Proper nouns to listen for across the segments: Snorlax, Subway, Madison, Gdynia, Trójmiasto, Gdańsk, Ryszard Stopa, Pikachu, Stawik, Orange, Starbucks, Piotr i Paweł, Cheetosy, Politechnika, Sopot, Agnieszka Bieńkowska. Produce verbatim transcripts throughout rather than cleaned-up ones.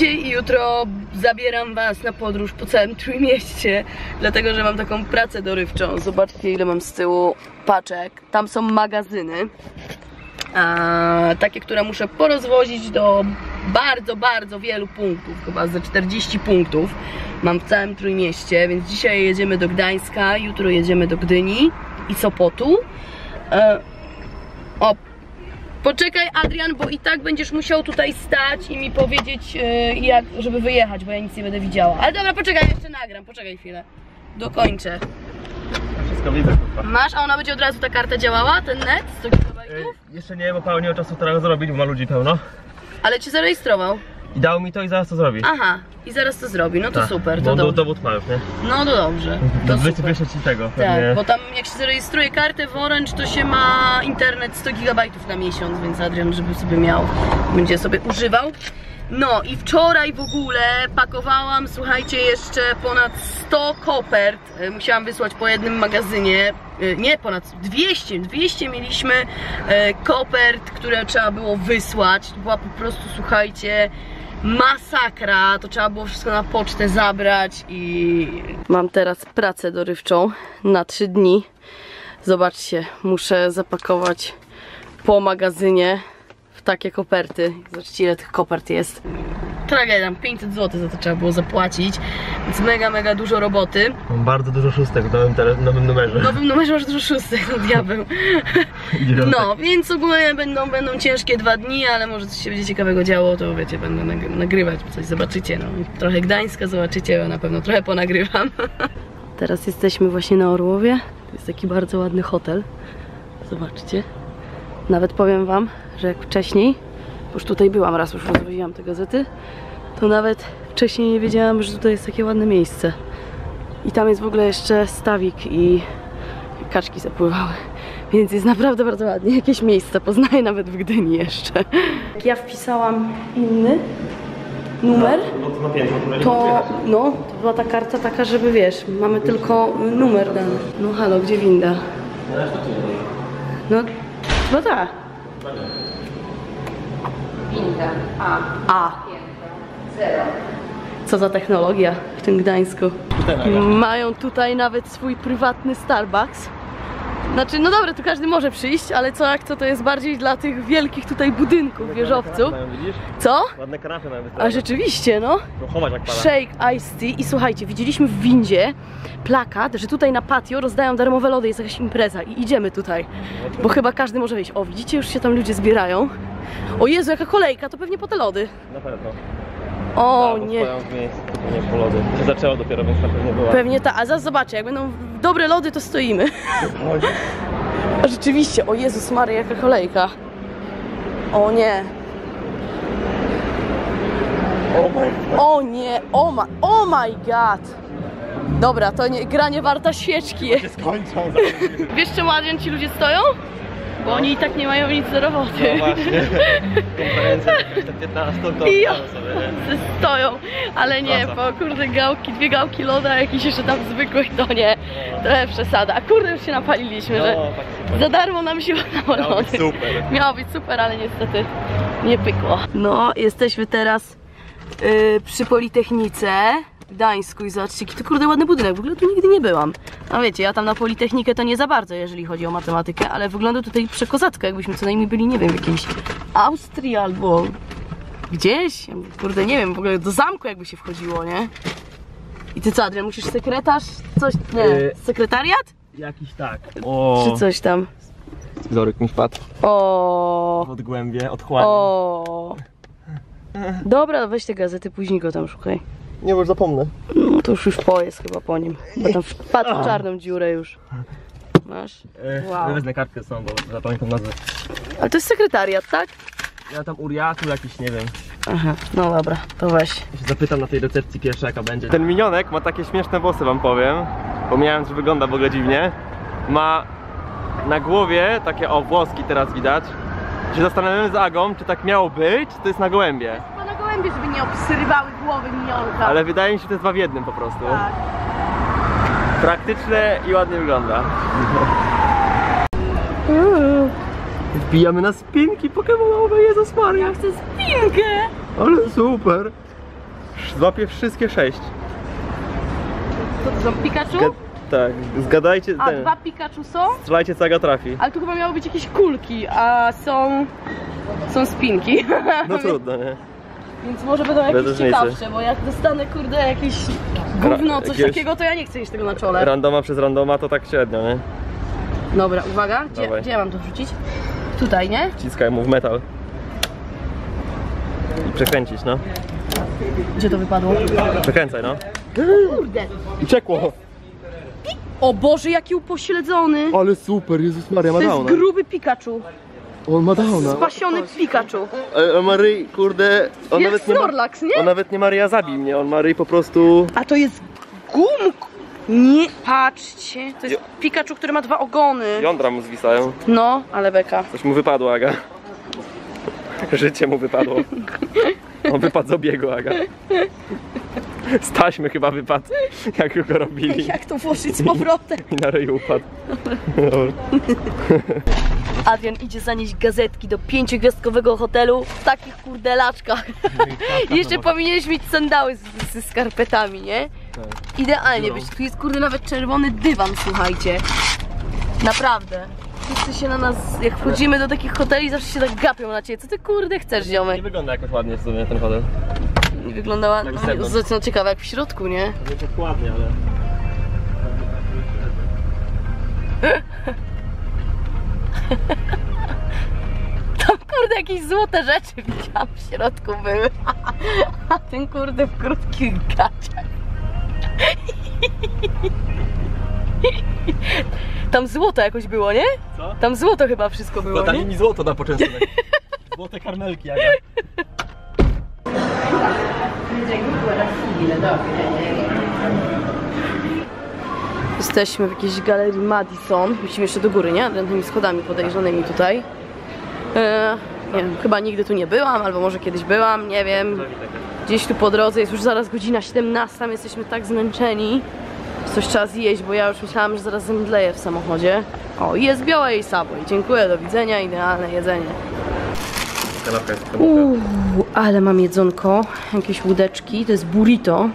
Dzisiaj i jutro zabieram was na podróż po całym Trójmieście, dlatego że mam taką pracę dorywczą. Zobaczcie, ile mam z tyłu paczek. Tam są magazyny, a, takie, które muszę porozwozić do bardzo, bardzo wielu punktów, chyba ze czterdziestu punktów mam w całym Trójmieście, więc dzisiaj jedziemy do Gdańska, jutro jedziemy do Gdyni i Sopotu. E, o, poczekaj Adrian, bo i tak będziesz musiał tutaj stać i mi powiedzieć, yy, jak, żeby wyjechać, bo ja nic nie będę widziała. Ale dobra, poczekaj, jeszcze nagram, poczekaj chwilę. Dokończę. Wszystko widzę. Masz, a ona będzie od razu ta karta działała, ten net sto gigabajtów? Yy, jeszcze nie, bo Paweł nie miał czasu teraz zrobić, bo ma ludzi pełno. Ale cię zarejestrował. I dał mi to i zaraz to zrobi. Aha, i zaraz to zrobi, no to tak, super, to dobrze. Dowód ma już, nie? No to dobrze. To wysypiesz ci tego. Pewnie. Tak, bo tam jak się zarejestruje kartę w Orange, to się ma internet sto gigabajtów na miesiąc, więc Adrian, żeby sobie miał, będzie sobie używał. No i wczoraj w ogóle pakowałam, słuchajcie, jeszcze ponad sto kopert. Musiałam wysłać po jednym magazynie. Nie, ponad dwieście, dwieście mieliśmy kopert, które trzeba było wysłać. To była po prostu, słuchajcie, masakra. To trzeba było wszystko na pocztę zabrać i... Mam teraz pracę dorywczą na trzy dni. Zobaczcie, muszę zapakować po magazynie w takie koperty. Zobaczcie, ile tych kopert jest. Tragedia, pięćset złotych za to trzeba było zapłacić, więc mega, mega dużo roboty. Mam bardzo dużo szóstek w nowym, nowym numerze. W nowym numerze masz dużo szóstek, no diabeł. No, więc ogólnie będą, będą ciężkie dwa dni, ale może coś się będzie ciekawego działo, to wiecie, będę nagrywać, coś zobaczycie. No. Trochę Gdańska zobaczycie, ja na pewno trochę ponagrywam. Teraz jesteśmy właśnie na Orłowie. To jest taki bardzo ładny hotel. Zobaczcie. Nawet powiem wam, że jak wcześniej, bo już tutaj byłam raz, już rozwoziłam te gazety, to nawet wcześniej nie wiedziałam, że tutaj jest takie ładne miejsce. I tam jest w ogóle jeszcze stawik i kaczki zapływały, więc jest naprawdę bardzo ładnie. Jakieś miejsce poznaję nawet w Gdyni jeszcze. Jak ja wpisałam inny numer, to, no, to była ta karta taka, żeby wiesz, mamy tylko numer dany. No halo, gdzie winda? No, no tak. Winda A. A. Zero. Co za technologia w tym Gdańsku. Mają tutaj nawet swój prywatny Starbucks. Znaczy, no dobra, tu każdy może przyjść, ale co jak co, to jest bardziej dla tych wielkich tutaj budynków, wieżowców. Co? Ładne kanapy nawet. A rzeczywiście, no. Shake Ice Tea. I słuchajcie, widzieliśmy w windzie plakat, że tutaj na patio rozdają darmowe lody, jest jakaś impreza i idziemy tutaj, bo chyba każdy może wyjść. O, widzicie, już się tam ludzie zbierają. O Jezu, jaka kolejka, to pewnie po te lody. Na pewno. O da, nie. Nie po lody. Się zaczęło dopiero, więc na pewno była. Pewnie ta, a zaraz zobaczę, jak będą dobre lody, to stoimy. Rzeczywiście, o Jezus Maria, jaka kolejka. O nie. O nie, o my, oh my god. Dobra, to nie, gra nie warta świeczki. Skończą. Wiesz czemu, Adrian, ci ludzie stoją? Bo oni i tak nie mają nic do roboty. No właśnie, konferencja piętnaście, to I o, sobie, nie? Stoją, ale nie, bo kurde gałki, dwie gałki loda, jakiś jeszcze tam zwykłych, to nie, trochę przesada. A kurde, już się napaliliśmy, no, że tak za darmo nam się udało lody. Miało być super, ale niestety nie pykło. No, jesteśmy teraz yy, przy Politechnice w Gdańsku i zobaczcie, jaki to kurde ładny budynek, w ogóle tu nigdy nie byłam. No wiecie, ja tam na Politechnikę to nie za bardzo, jeżeli chodzi o matematykę, ale wygląda tutaj przekozacko, jakbyśmy co najmniej byli, nie wiem, w jakiejś Austrii albo gdzieś, kurde, nie wiem, w ogóle do zamku jakby się wchodziło, nie? I ty co, Adrian, musisz sekretarz, coś, nie, yy, sekretariat? Jakiś tak. O. Czy coś tam. Scyzoryk mi wpadł. O. W odgłębie, odchłani. O. Dobra, weź te gazety, później go tam szukaj. Nie, bo już zapomnę. No to już już pojazd chyba po nim, bo tam wpadł w czarną dziurę już. Masz? Wow. Wezmę kartkę są, bo zapamiętam nazwę. Ale to jest sekretariat, tak? Ja tam uriatu jakiś, nie wiem. Aha, no dobra, to weź. Ja się zapytam na tej recepcji pierwsza, jaka będzie. Ten minionek ma takie śmieszne włosy, wam powiem. Pomijając, że wygląda w ogóle dziwnie. Ma na głowie takie, o, włoski teraz widać. Się zastanawiamy z Agą, czy tak miało być, czy to jest na gołębie. Żeby nie obsrywały głowy minionka. Ale wydaje mi się, że to jest dwa w jednym po prostu. Tak. Praktyczne i ładnie wygląda. Wbijamy na spinki pokemonowe, Jezus Maria. Ja chcę spinkę. Ale super. Złapię wszystkie sześć. Co to są? Pikachu? Zga tak, zgadajcie. A ten. Dwa Pikachu są? Strzelajcie, co Aga trafi. Ale tu chyba miały być jakieś kulki, a są... Są spinki. No trudno, nie? Więc może będą jakieś ciekawsze, bo jak dostanę, kurde, jakieś gówno, coś takiego, to ja nie chcę iść tego na czole. Randoma przez randoma to tak średnio, nie? Dobra, uwaga, gdzie, gdzie ja mam to wrzucić? Tutaj, nie? Wciskaj mu w metal. I przekręcić, no. Gdzie to wypadło? Przekręcaj, no. Kurde! Uciekło! O Boże, jaki upośledzony! Ale super, Jezus Maria, ma Downa. To jest gruby Pikachu. On ma Downa. Spasiony Pikachu. Ale ma ryj, kurde... On jak nawet Snorlax, nie, ma, nie? On nawet nie ma ryja, zabij mnie, on ma ryj po prostu... A to jest gum! Nie, patrzcie, to jest Pikachu, który ma dwa ogony. Jądra mu zwisają. No, ale beka. Coś mu wypadło, Aga. Życie mu wypadło. On wypadł z obiegu, Aga. Z taśmy chyba wypadł, jak go robili. Jak to włożyć z powrotem? I na ryju upadł. Dobra. Adrian idzie zanieść gazetki do pięciogwiazdkowego hotelu w takich kurdelaczkach. Jeszcze powinieneś mieć sandały z, ze skarpetami, nie? Tak. Idealnie, wiecie, tu jest kurde nawet czerwony dywan, słuchajcie. Naprawdę. Wszyscy się na nas, jak wchodzimy do takich hoteli, zawsze się tak gapią na ciebie. Co ty kurde chcesz, ziomek? Nie wygląda jakoś ładnie w sumie ten hotel. Nie wyglądała, tak no, no ciekawe jak w środku, nie? To jest ładnie, ale... Tam kurde jakieś złote rzeczy widziałam w środku były. A ten kurde w krótkich gaciach. Tam złoto jakoś było, nie? Co? Tam złoto chyba wszystko było, no, dali nie? mi złoto na poczęstunek. Złote karmelki, Aga. Jesteśmy w jakiejś galerii Madison. Musimy jeszcze do góry, nie? Tymi schodami podejrzanymi tutaj. Eee, nie wiem, chyba nigdy tu nie byłam, albo może kiedyś byłam, nie wiem. Gdzieś tu po drodze, jest już zaraz godzina siedemnasta, my jesteśmy tak zmęczeni. Coś trzeba zjeść, bo ja już myślałam, że zaraz zemdleję w samochodzie. O, jest białe i Subway. Dziękuję, do widzenia, idealne jedzenie. Uuu, ale mam jedzonko, jakieś łódeczki, to jest burrito,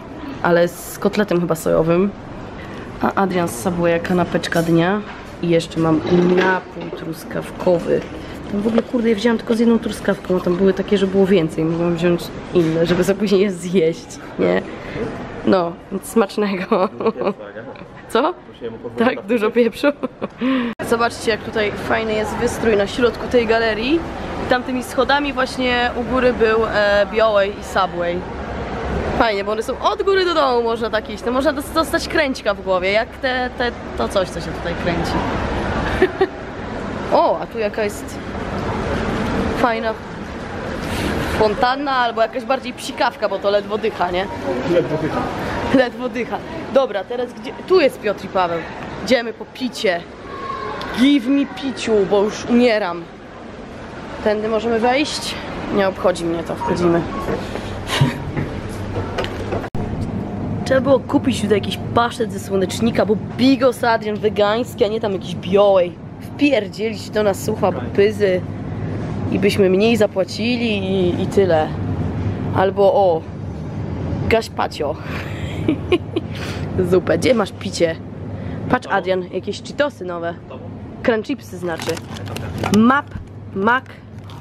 ale z kotletem chyba sojowym. A Adrian z Subwaya kanapeczka dnia. I jeszcze mam napój truskawkowy. Tam w ogóle kurde, ja wzięłam tylko z jedną truskawką, tam były takie, że było więcej, mogłam wziąć inne, żeby za później je zjeść, nie? No, nic smacznego. Co? Tak, dużo pieprzu. Zobaczcie, jak tutaj fajny jest wystrój na środku tej galerii. Tamtymi schodami właśnie u góry był e, Białej i Subway. Fajnie, bo one są od góry do dołu, można tak iść. No, można dostać kręćka w głowie, jak te, te, to coś, co się tutaj kręci. O, a tu jaka jest fajna fontanna, albo jakaś bardziej psikawka, bo to ledwo dycha, nie? Ledwo dycha. Ledwo dycha. Dobra, teraz gdzie... Tu jest Piotr i Paweł. Idziemy po picie. Give me piciu, bo już umieram. Tędy możemy wejść? Nie obchodzi mnie to, wchodzimy. Trzeba było kupić tutaj jakiś pasztet ze słonecznika, bo bigos Adrian wegański, a nie tam jakiś białej. Wpierdzielić do nas sucha pyzy i byśmy mniej zapłacili i, i tyle. Albo o, gaśpacio. Zupę. Gdzie masz picie? Patrz Adrian, jakieś Cheetosy nowe. Crunchipsy znaczy. Map, Mac,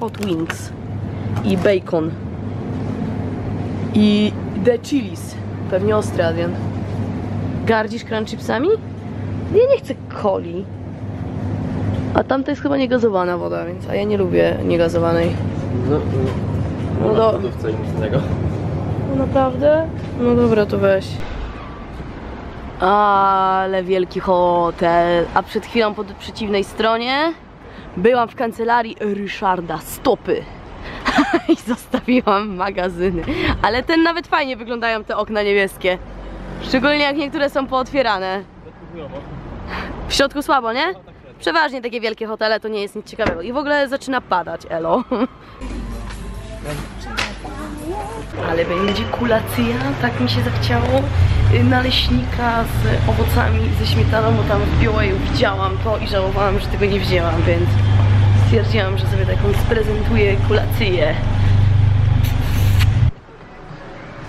Hot Wings i bacon. I the chilis. Pewnie ostry, Adrian. Gardzisz crunchipsami? Ja nie chcę coli. A tamta jest chyba niegazowana woda, więc a ja nie lubię niegazowanej. No, no, no, do... no naprawdę? No dobra, to weź. Ale wielki hotel. A przed chwilą po przeciwnej stronie byłam w kancelarii Ryszarda Stopy. I zostawiłam magazyny. Ale ten nawet fajnie wyglądają te okna niebieskie. Szczególnie jak niektóre są pootwierane. W środku słabo, nie? Przeważnie takie wielkie hotele to nie jest nic ciekawego. I w ogóle zaczyna padać, elo. Ale będzie kolacja, tak mi się zachciało. Naleśnika z owocami, ze śmietaną, bo tam w Białeju widziałam to i żałowałam, że tego nie wzięłam, więc stwierdziłam, że sobie taką sprezentuję kolację.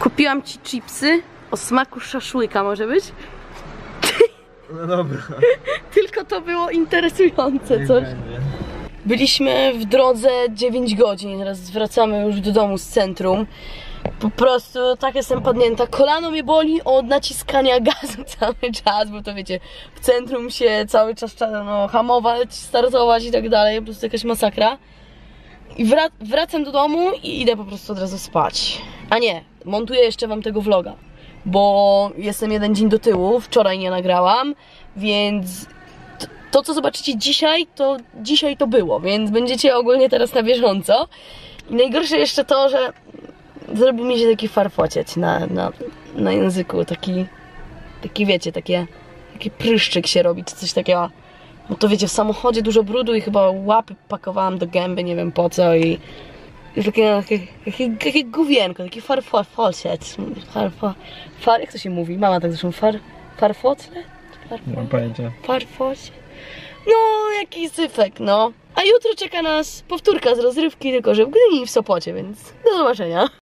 Kupiłam ci chipsy o smaku szaszłyka, może być? No dobra. Tylko to było interesujące, coś. Byliśmy w drodze dziewięć godzin, teraz wracamy już do domu z centrum. Po prostu tak jestem padnięta, kolano mnie boli od naciskania gazu cały czas, bo to wiecie, w centrum się cały czas trzeba no, hamować, startować i tak dalej, po prostu jakaś masakra. I wrac wracam do domu i idę po prostu od razu spać. A nie, montuję jeszcze wam tego vloga, bo jestem jeden dzień do tyłu, wczoraj nie nagrałam, więc to co zobaczycie dzisiaj, to dzisiaj to było, więc będziecie ogólnie teraz na bieżąco. I najgorsze jeszcze to, że zrobił mi się taki farfocieć na, na, na języku, taki, taki wiecie, takie, taki pryszczyk się robi, czy coś takiego. No to wiecie, w samochodzie dużo brudu i chyba łapy pakowałam do gęby, nie wiem po co i... i takie, takie, takie główienko, taki farfocieć, farfo... Far, jak to się mówi? Mama tak zresztą, far... farfocle? Nie mam pojęcia. Farfocieć? No, jakiś syfek, no. A jutro czeka nas powtórka z rozrywki, tylko że w Gdyni i w Sopocie, więc do zobaczenia.